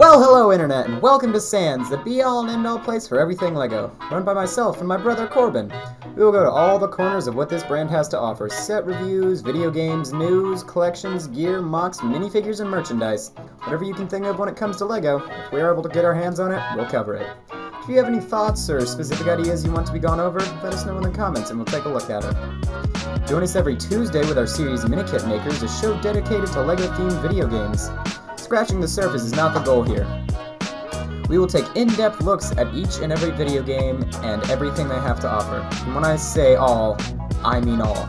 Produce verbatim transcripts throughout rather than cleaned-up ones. Well, hello Internet, and welcome to Sands, the be-all and end-all place for everything Lego, run by myself and my brother Corbin. We will go to all the corners of what this brand has to offer, set reviews, video games, news, collections, gear, mocks, minifigures, and merchandise. Whatever you can think of when it comes to Lego, if we are able to get our hands on it, we'll cover it. If you have any thoughts or specific ideas you want to be gone over, let us know in the comments and we'll take a look at it. Join us every Tuesday with our series Minikit Makers, a show dedicated to Lego-themed video games. Scratching the surface is not the goal here. We will take in-depth looks at each and every video game and everything they have to offer. And when I say all, I mean all.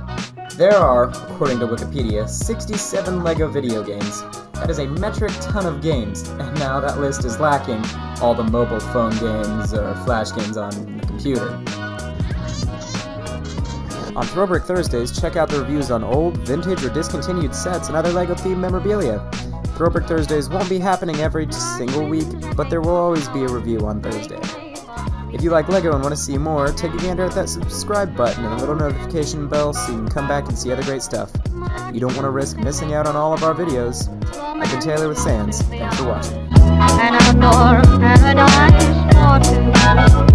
There are, according to Wikipedia, sixty-seven Lego video games. That is a metric ton of games, and now that list is lacking all the mobile phone games or flash games on the computer. On Throwbrick Thursdays, check out the reviews on old, vintage, or discontinued sets and other Lego-themed memorabilia. Throwbrick Thursdays won't be happening every single week, but there will always be a review on Thursday. If you like Lego and want to see more, take a gander at that subscribe button and a little notification bell so you can come back and see other great stuff. You don't want to risk missing out on all of our videos. I've been Taylor with Sands. Thanks for watching.